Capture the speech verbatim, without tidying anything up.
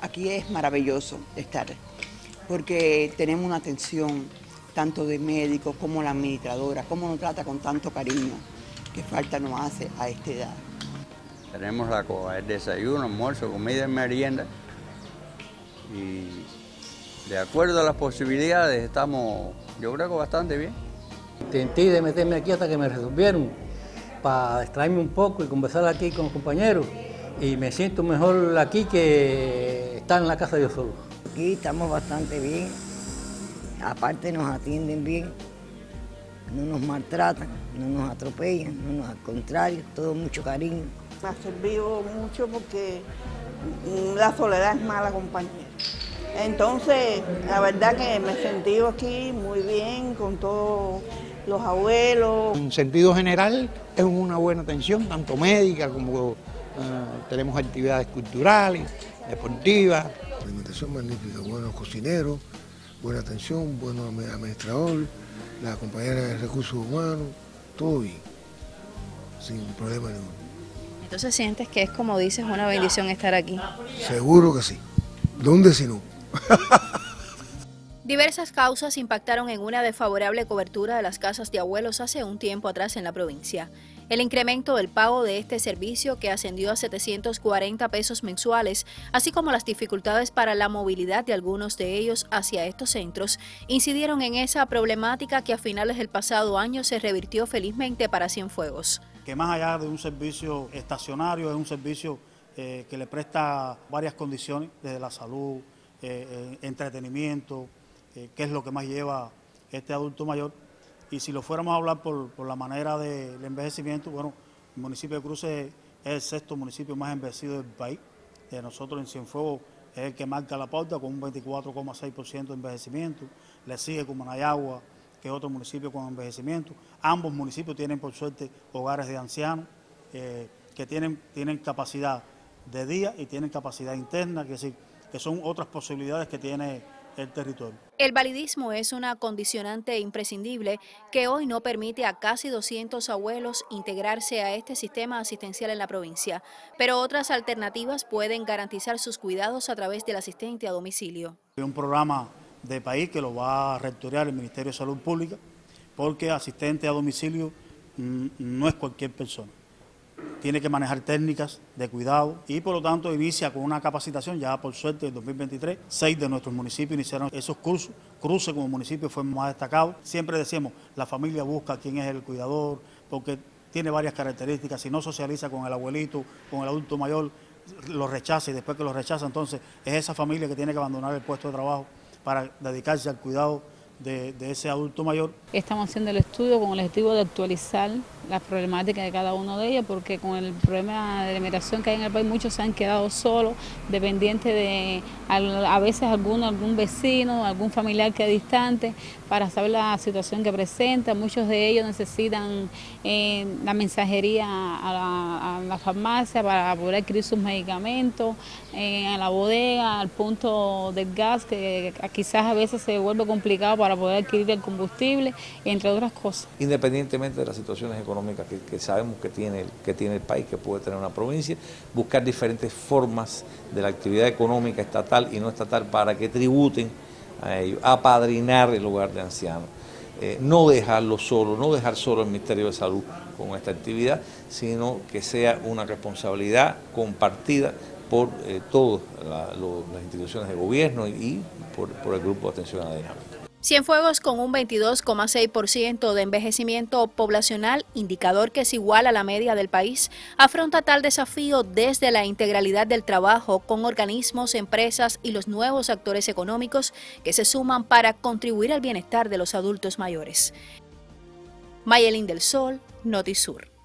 aquí es maravilloso estar, porque tenemos una atención tanto de médicos como la administradora, cómo nos trata con tanto cariño, que falta nos hace a esta edad. Tenemos la cosa, el desayuno, almuerzo, comida y merienda, y de acuerdo a las posibilidades estamos, yo creo que bastante bien. Intenté de meterme aquí hasta que me resolvieron, para distraerme un poco y conversar aquí con los compañeros, y me siento mejor aquí que estar en la casa yo solo. Aquí estamos bastante bien, aparte nos atienden bien, no nos maltratan, no nos atropellan, no nos, al contrario, todo mucho cariño. Me ha servido mucho porque la soledad es mala compañía. Entonces, la verdad que me he sentido aquí muy bien con todos los abuelos. En sentido general, es una buena atención, tanto médica como eh, tenemos actividades culturales, deportivas. Alimentación magnífica, buenos cocineros, buena atención, buen administrador, la compañera de recursos humanos, todo bien, sin problema ninguno. Entonces sientes que es, como dices, una bendición estar aquí. Seguro que sí. ¿Dónde si no? Diversas causas impactaron en una desfavorable cobertura de las casas de abuelos hace un tiempo atrás en la provincia. El incremento del pago de este servicio, que ascendió a setecientos cuarenta pesos mensuales, así como las dificultades para la movilidad de algunos de ellos hacia estos centros, incidieron en esa problemática que a finales del pasado año se revirtió felizmente para Cienfuegos. Que más allá de un servicio estacionario, es un servicio eh, que le presta varias condiciones, desde la salud, eh, entretenimiento, eh, que es lo que más lleva este adulto mayor. Y si lo fuéramos a hablar por, por la manera del envejecimiento, bueno, el municipio de Cruces es el sexto municipio más envejecido del país. Eh, nosotros en Cienfuegos es el que marca la pauta con un veinticuatro coma seis por ciento de envejecimiento. Le sigue Cumanayagua, que es otro municipio con envejecimiento. Ambos municipios tienen, por suerte, hogares de ancianos eh, que tienen, tienen capacidad de día y tienen capacidad interna, que, sí, que son otras posibilidades que tiene el territorio. El validismo es una condicionante imprescindible que hoy no permite a casi doscientos abuelos integrarse a este sistema asistencial en la provincia, pero otras alternativas pueden garantizar sus cuidados a través del asistente a domicilio. Hay un programa de país que lo va a rectorear el Ministerio de Salud Pública, porque asistente a domicilio no es cualquier persona. Tiene que manejar técnicas de cuidado y por lo tanto inicia con una capacitación. Ya por suerte en dos mil veintitrés, seis de nuestros municipios iniciaron esos cursos. Cruces como municipio fue más destacado. Siempre decimos, la familia busca quién es el cuidador, porque tiene varias características. Si no socializa con el abuelito, con el adulto mayor, lo rechaza, y después que lo rechaza, entonces es esa familia que tiene que abandonar el puesto de trabajo para dedicarse al cuidado de, de ese adulto mayor. Estamos haciendo el estudio con el objetivo de actualizar las problemáticas de cada uno de ellos, porque con el problema de emigración que hay en el país, muchos se han quedado solos, dependientes de a veces alguno, algún vecino, algún familiar que es distante, para saber la situación que presenta. Muchos de ellos necesitan eh, la mensajería a la, a la farmacia para poder adquirir sus medicamentos, eh, a la bodega, al punto del gas, que quizás a veces se vuelve complicado para poder adquirir el combustible, entre otras cosas. Independientemente de las situaciones económicas que, que sabemos que tiene, que tiene el país, que puede tener una provincia, buscar diferentes formas de la actividad económica estatal y no estatal para que tributen a ello, apadrinar el hogar de ancianos, eh, no dejarlo solo, no dejar solo el Ministerio de Salud con esta actividad, sino que sea una responsabilidad compartida por eh, todas la, las instituciones de gobierno y, y por, por el Grupo de Atención a la Dinámica. Cienfuegos, con un veintidós coma seis por ciento de envejecimiento poblacional, indicador que es igual a la media del país, afronta tal desafío desde la integralidad del trabajo con organismos, empresas y los nuevos actores económicos que se suman para contribuir al bienestar de los adultos mayores. Mayelín del Sol, NotiSur.